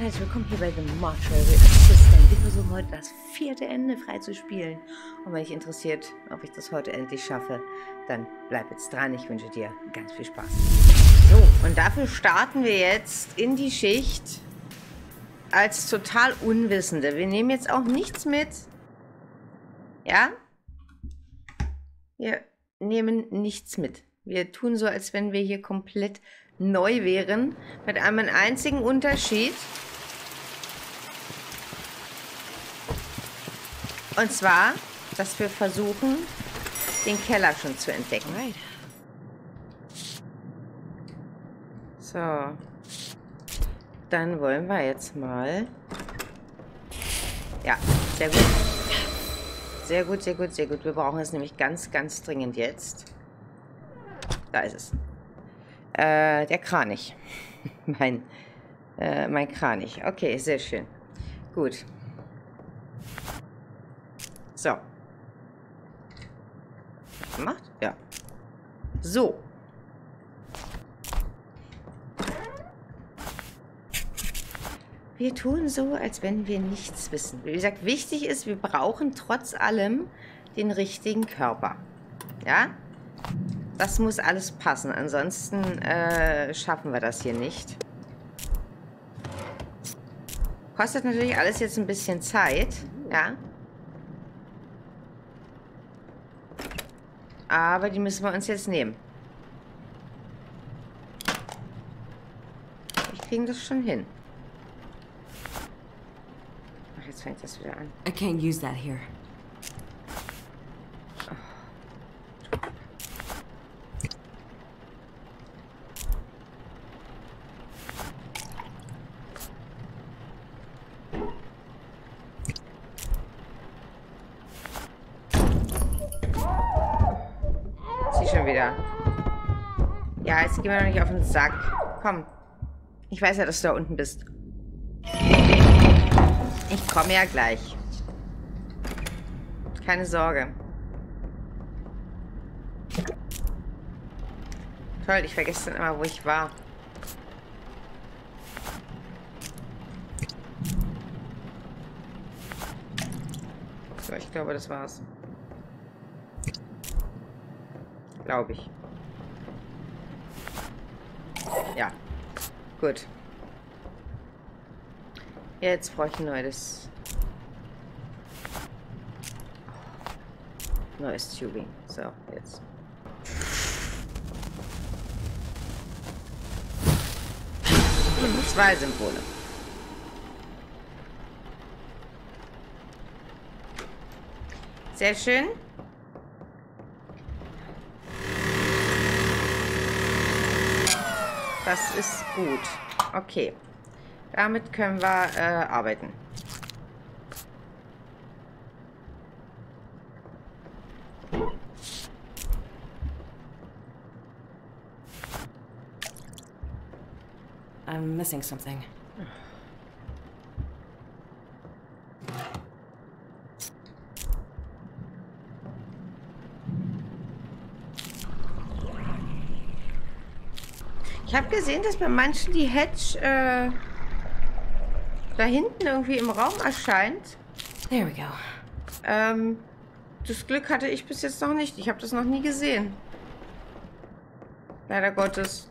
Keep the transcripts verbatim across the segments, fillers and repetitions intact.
Herzlich willkommen hier bei The Mortuary Assistant. Wir versuchen heute das vierte Ende frei zu spielen. Und wenn dich interessiert, ob ich das heute endlich schaffe, dann bleib jetzt dran. Ich wünsche dir ganz viel Spaß. So, und dafür starten wir jetzt in die Schicht als total Unwissende. Wir nehmen jetzt auch nichts mit. Ja? Wir nehmen nichts mit. Wir tun so, als wenn wir hier komplett neu wären, mit einem einzigen Unterschied. Und zwar, dass wir versuchen, den Keller schon zu entdecken. So. Dann wollen wir jetzt mal... Ja, sehr gut. Sehr gut, sehr gut, sehr gut. Wir brauchen es nämlich ganz, ganz dringend jetzt. Da ist es. Äh, der Kranich. mein, äh, mein Kranich. Okay, sehr schön. Gut. So. Gemacht? Ja. So. Wir tun so, als wenn wir nichts wissen. Wie gesagt, wichtig ist, wir brauchen trotz allem den richtigen Körper. Ja? Das muss alles passen, ansonsten äh, schaffen wir das hier nicht. Kostet natürlich alles jetzt ein bisschen Zeit, ja. Aber die müssen wir uns jetzt nehmen. Wir kriegen das schon hin. Ach, jetzt fängt das wieder an. I can't use that here. Ja, jetzt gehen wir doch nicht auf den Sack. Komm. Ich weiß ja, dass du da unten bist. Ich komme ja gleich. Keine Sorge. Toll, ich vergesse dann immer, wo ich war. So, ich glaube, das war's. Glaube ich. Ja, gut. Jetzt brauche ich ein neues... Neues Tubing. So, jetzt. Zwei Symbole. Sehr schön. Das ist gut. Okay. Damit können wir äh, arbeiten. I'm missing something. Ich habe gesehen, dass bei manchen die Hedge äh, da hinten irgendwie im Raum erscheint. There we go. Ähm, das Glück hatte ich bis jetzt noch nicht. Ich habe das noch nie gesehen. Leider Gottes.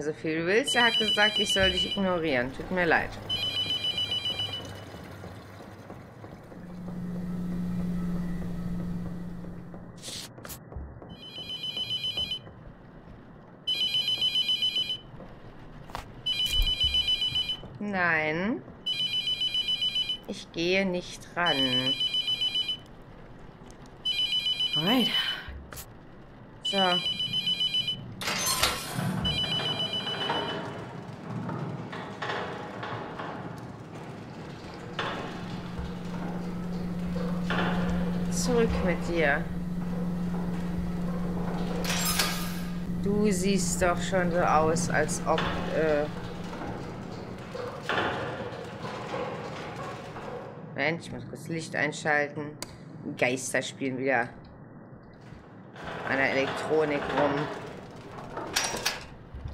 So viel du willst. Er hat gesagt, ich soll dich ignorieren. Tut mir leid. Nein. Ich gehe nicht ran. Alright. So. zurück mit dir. Du siehst doch schon so aus, als ob... Äh Mensch, ich muss kurz Licht einschalten. Geister spielen wieder an der Elektronik rum.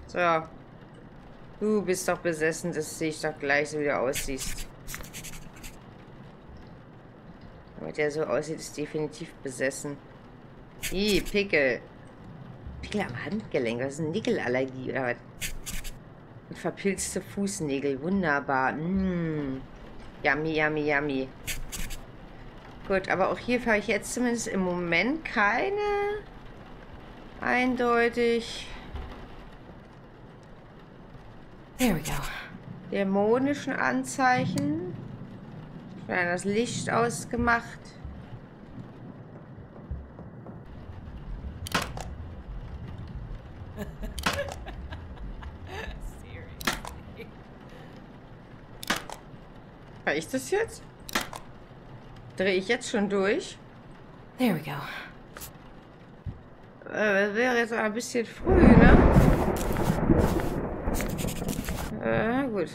So. Du bist doch besessen, dass du dich doch gleich so wieder aussiehst. Damit er so aussieht, ist definitiv besessen. Ih, Pickel. Pickel am Handgelenk. Das ist eine Nickelallergie oder was? Und verpilzte Fußnägel. Wunderbar. Mmh. Yummy, yummy, yummy. Gut, aber auch hier habe ich jetzt zumindest im Moment keine eindeutig There we go. dämonischen Anzeichen. Ich habe das Licht ausgemacht. War ich das jetzt? Drehe ich jetzt schon durch? There we go. Äh, das wäre jetzt ein bisschen früh, ne? Äh, gut.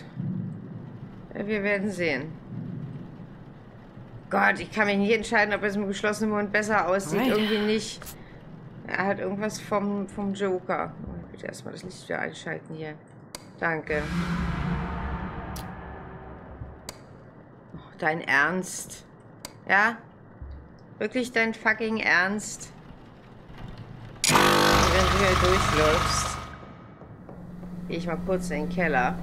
Wir werden sehen. Gott, ich kann mich nicht entscheiden, ob es mit geschlossenem Mund besser aussieht. Alright. Irgendwie nicht. Er hat irgendwas vom, vom Joker. Ich würde erstmal das Licht wieder einschalten hier. Danke. Dein Ernst. Ja? Wirklich dein fucking Ernst? Wenn du hier durchläufst. Gehe ich mal kurz in den Keller.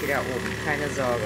Wieder oben, keine Sorge.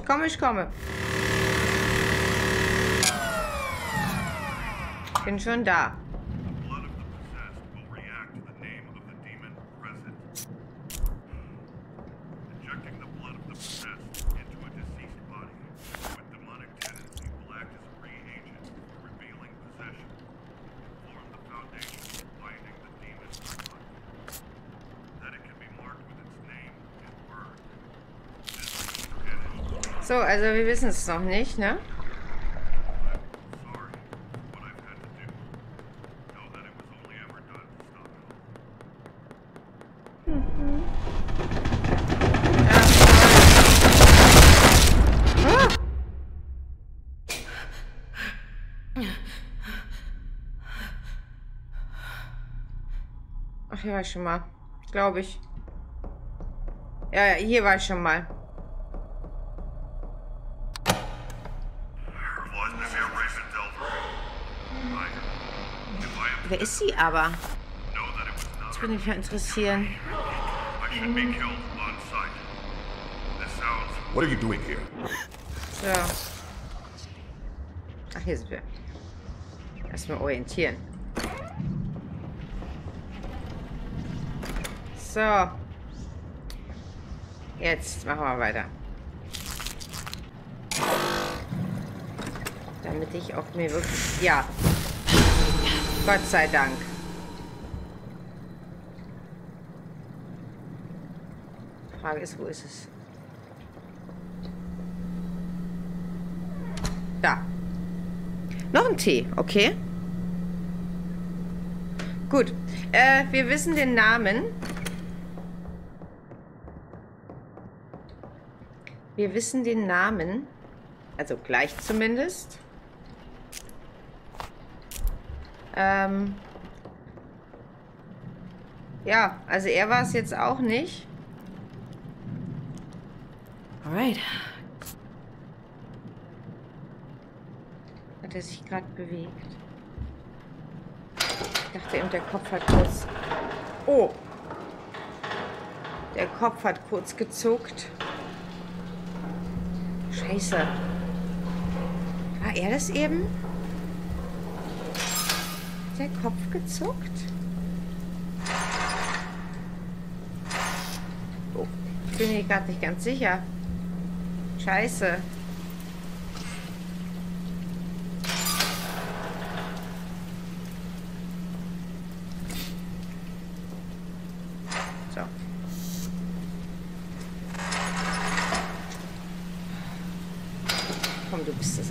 Ich komme, ich komme. Ich bin schon da. So, also wir wissen es noch nicht, ne? Mhm. Ah. Ah. Ach, hier war ich schon mal, glaube ich. Ja, ja, hier war ich schon mal. Wer ist sie aber? Das würde mich ja interessieren. What are you doing here? So. Ach, hier sind wir. Erstmal orientieren. So. Jetzt machen wir weiter. Damit ich auch mir wirklich... Ja. Gott sei Dank. Die Frage ist, wo ist es? Da. Noch ein Tee, okay. Gut. Äh, wir wissen den Namen. Wir wissen den Namen. Also gleich zumindest. Ähm. Ja, also er war es jetzt auch nicht. Alright. Hat er sich gerade bewegt? Ich dachte eben, der Kopf hat kurz... Oh! Der Kopf hat kurz gezuckt. Scheiße. War er das eben? Hat der Kopf gezuckt? Oh, ich bin mir gerade nicht ganz sicher. Scheiße.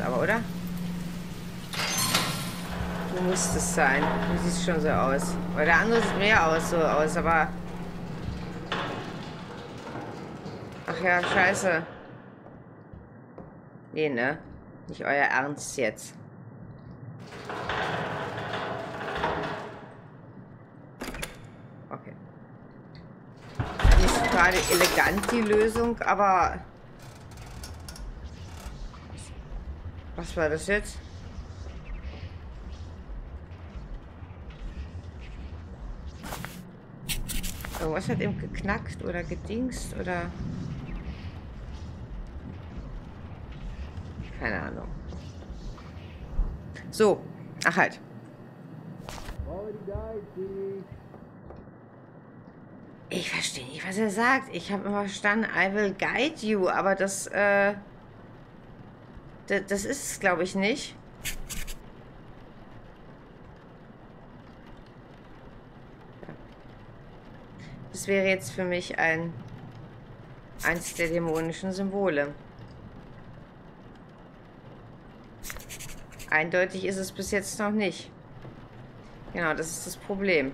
Aber, oder? Du musst es sein. Du siehst schon so aus. Weil der andere sieht mehr aus, so aus, aber... Ach ja, scheiße. Nee, ne? Nicht euer Ernst jetzt. Okay. Nicht gerade elegant die Lösung, aber... Was war das jetzt? Irgendwas hat eben geknackt oder gedingst oder... Keine Ahnung. So. Ach halt. Ich verstehe nicht, was er sagt. Ich habe immer verstanden, I will guide you, aber das, äh... das ist es, glaube ich, nicht. Das wäre jetzt für mich ein eins der dämonischen Symbole. Eindeutig ist es bis jetzt noch nicht. Genau, das ist das Problem.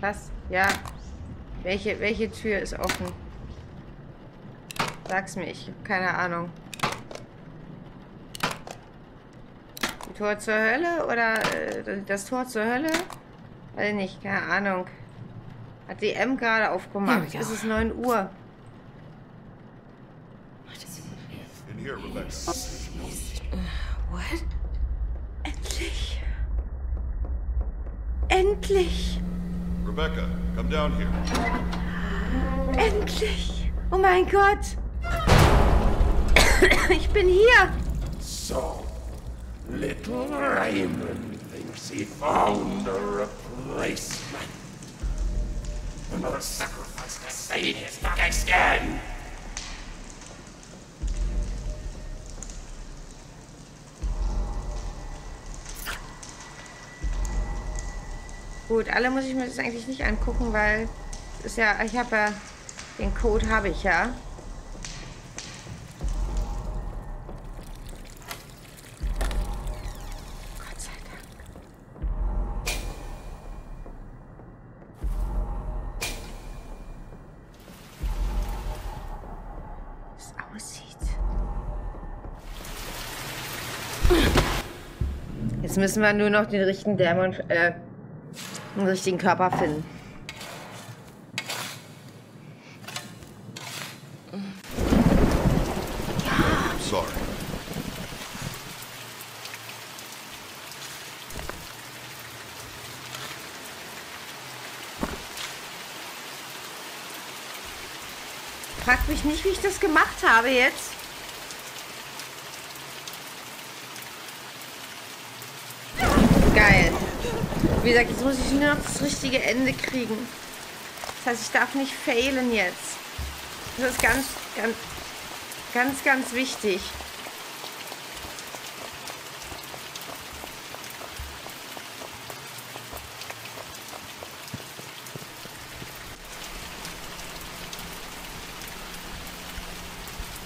Was? Ja. Welche, welche Tür ist offen? Sag's mir, ich hab keine Ahnung. Die Tor zur Hölle oder äh, das Tor zur Hölle? Weiß nicht, keine Ahnung. Hat die M gerade aufgemacht. Es ist neun Uhr. In here, Rebecca. What? Endlich. Endlich. Rebecca, komm down here. Endlich! Oh mein Gott! Ich bin hier! So, little Raymond thinks he found a replacement. Another sacrifice to save his fucking skin! Gut, alle muss ich mir das eigentlich nicht angucken, weil es ist ja, ich habe ja, den Code habe ich ja. Gott sei Dank. Wie es aussieht. Jetzt müssen wir nur noch den richtigen Dämon, äh, einen richtigen Körper finden. Sorry. Frag mich nicht, wie ich das gemacht habe jetzt. Geil. Wie gesagt, jetzt muss ich nur noch das richtige Ende kriegen. Das heißt, ich darf nicht failen jetzt. Das ist ganz, ganz, ganz, ganz wichtig.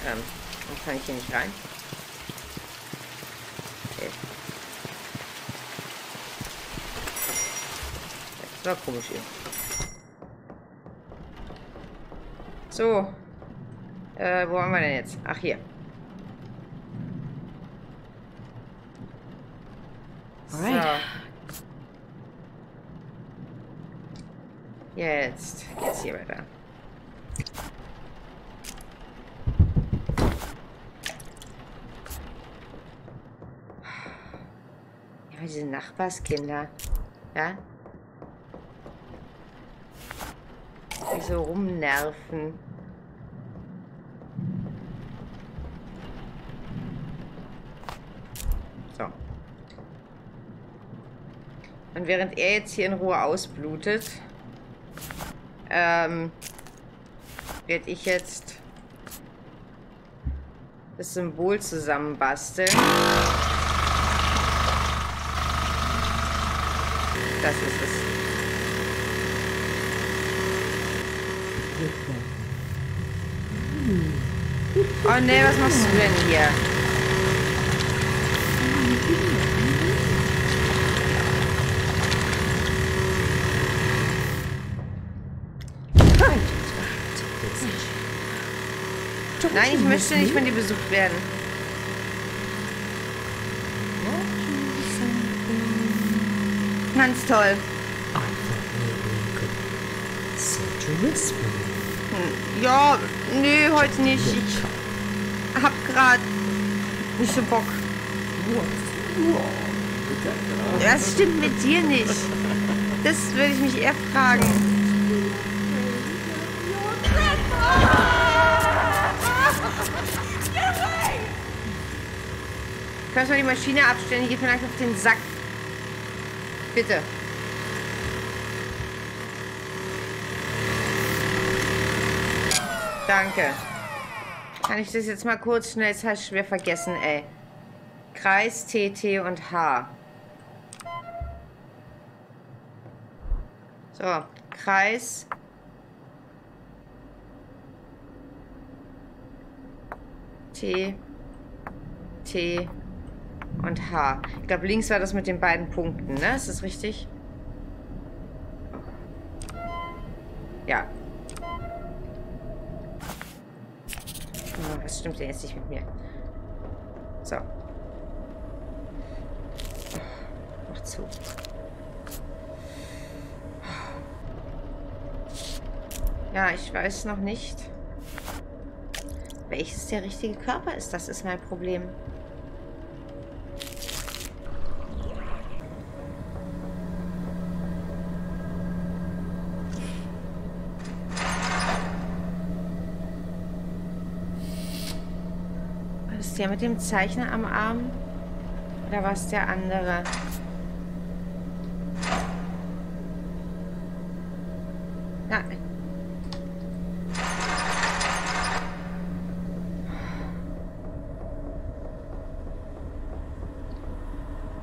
Ähm, und kann ich hier nicht rein? Okay. Das war komisch hier. So. Äh, wo waren wir denn jetzt? Ach, hier. So. Jetzt geht's hier weiter. Ja, diese Nachbarskinder. Ja? Die so rumnerven. So. Und während er jetzt hier in Ruhe ausblutet, ähm, werde ich jetzt das Symbol zusammenbasteln. Das ist es. Oh ne, was machst du denn hier? Nein, ich möchte nicht von dir besucht werden. Ganz toll. Hm. Ja, nö, heute nicht. Ich hab grad nicht so Bock. Das stimmt mit dir nicht. Das würde ich mich eher fragen. Kannst du mal die Maschine abstellen? Die geht mir einfach auf den Sack. Bitte. Danke. Kann ich das jetzt mal kurz schnell? Das hast du schwer vergessen, ey. Kreis, T, T und H. So, Kreis. T, T und H. Ich glaube, links war das mit den beiden Punkten, ne? Ist das richtig? Ja. Oh, was stimmt denn jetzt nicht mit mir? So. Mach zu. Ja, ich weiß noch nicht, welches der richtige Körper ist. Das ist mein Problem. Der mit dem Zeichner am Arm? Oder war es der andere? Nein.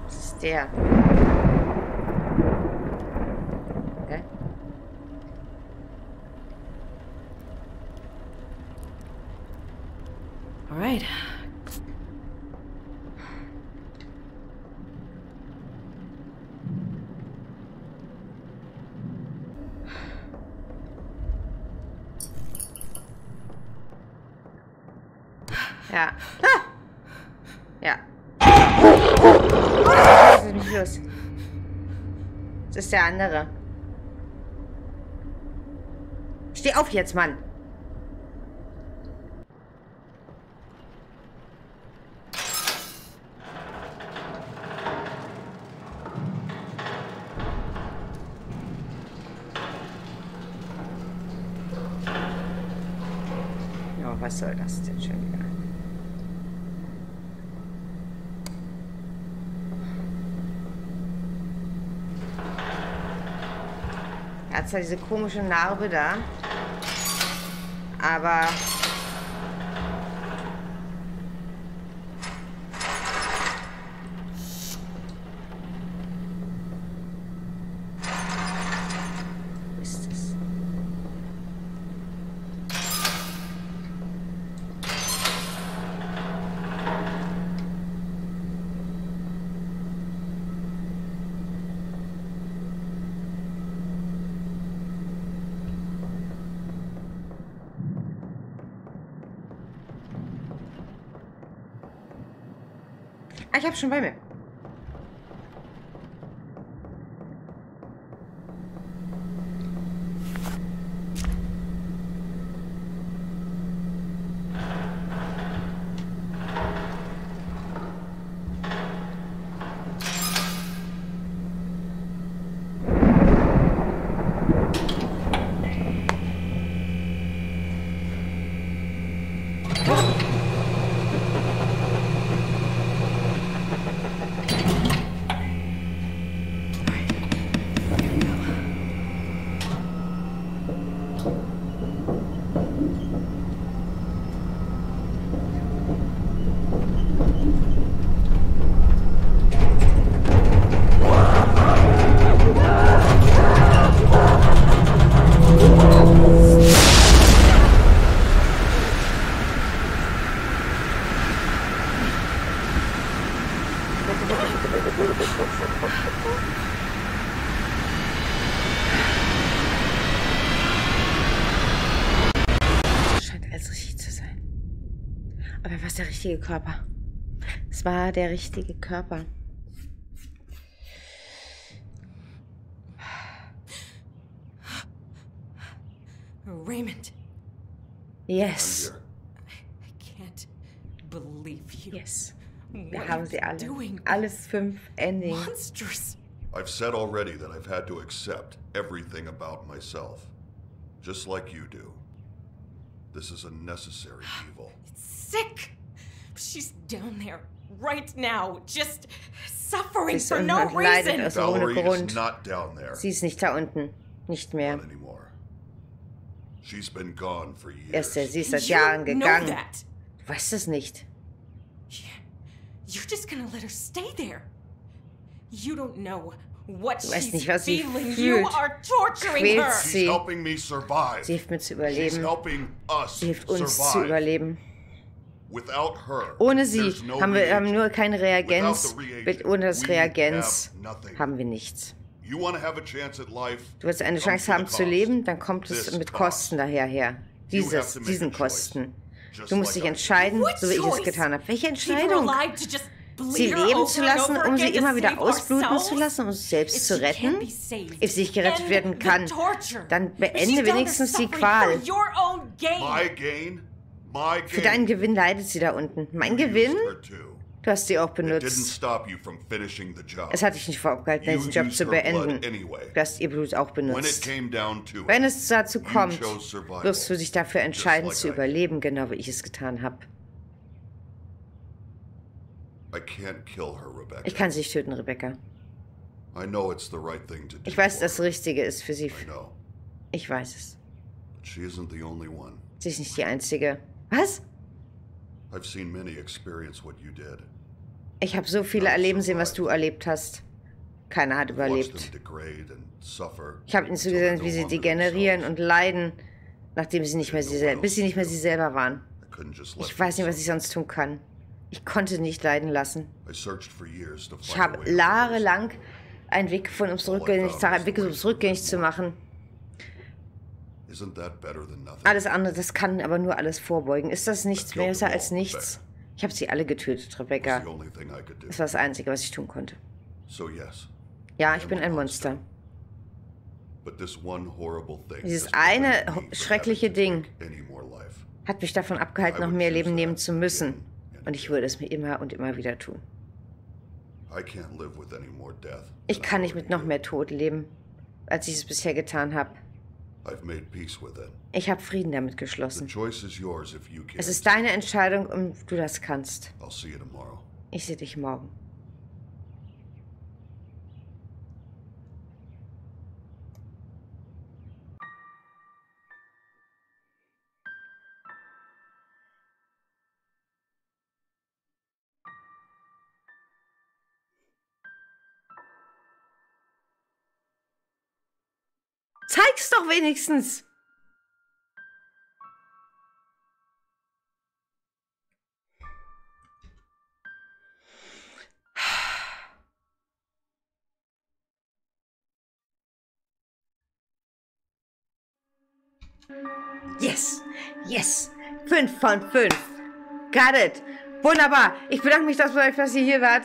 Das ist der. Okay. Alright. Ja. Ah! Ja. Was ist mit los? Das ist der andere. Steh auf jetzt, Mann! Ja, was soll das denn schon wieder? Er hat zwar diese komische Narbe da, aber wo ist das? Ah, ich hab's schon bei mir. Der richtige Körper. Es war der richtige Körper. Raymond. Yes. I can't believe you. Yes. Wir haben sie alle. Alles fünf Ending. Monstrous. I've said already that I've had to accept everything about myself, just like you do. This is a necessary evil. It's sick. She's down there right now, just suffering for no reason. Valerie is not down there. Sie ist nicht da unten, nicht mehr. Not anymore. She's been gone for years. Yes, sie ist seit Jahren gegangen. Du weißt es nicht. You're just gonna let her stay there. You don't know what she's feeling. You are torturing her. She's helping me survive. Sie hilft mir zu überleben. She's helping us. Sie hilft uns zu überleben. Ohne sie haben wir haben nur keine Reagenz. Ohne das Reagenz haben wir nichts. Du willst eine Chance haben zu leben, dann kommt es mit Kosten daher her. Dieses, diesen Kosten. Du musst dich entscheiden, so wie ich es getan habe. Welche Entscheidung? Sie leben zu lassen, um sie immer wieder ausbluten zu lassen, um uns selbst zu retten? If sie nicht gerettet werden kann, dann beende wenigstens die Qual. Für deinen Gewinn leidet sie da unten. Mein Gewinn? Du hast sie auch benutzt. Es hat dich nicht vor abgehalten, diesen Job zu beenden. Du hast ihr Blut auch benutzt. Wenn es dazu kommt, wirst du dich dafür entscheiden, zu überleben, genau wie ich es getan habe. Ich kann sie nicht töten, Rebecca. Ich weiß, dass das Richtige ist für sie. Ich weiß es. Sie ist nicht die Einzige. Was? Ich habe so viele erleben sehen, was du erlebt hast. Keiner hat überlebt. Ich habe ihnen zugesehen, wie sie degenerieren und leiden, nachdem sie nicht mehr sie bis sie nicht mehr sie selber waren. Ich weiß nicht, was ich sonst tun kann. Ich konnte nicht leiden lassen. Ich habe jahrelang einen Weg gefunden, um es rückgängig zu machen. Alles andere, das kann aber nur alles vorbeugen. Ist das nichts mehr besser als nichts? Ich habe sie alle getötet, Rebecca. Das war das Einzige, was ich tun konnte. Ja, ich bin ein Monster. Dieses eine schreckliche Ding hat mich davon abgehalten, noch mehr Leben nehmen zu müssen. Und ich würde es mir immer und immer wieder tun. Ich kann nicht mit noch mehr Tod leben, als ich es bisher getan habe. Ich habe Frieden damit geschlossen. Es ist deine Entscheidung, ob du das kannst. Ich sehe dich morgen. Zeig's doch wenigstens! Yes! Yes! fünf von fünf! Got it! Wunderbar. Ich bedanke mich, dass, dass ihr hier wart.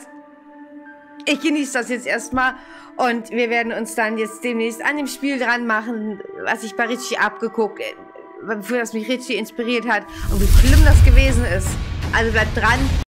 Ich genieße das jetzt erstmal. Und wir werden uns dann jetzt demnächst an dem Spiel dran machen, was ich bei Richie abgeguckt habe, für das mich Richie inspiriert hat und wie schlimm das gewesen ist. Also bleibt dran.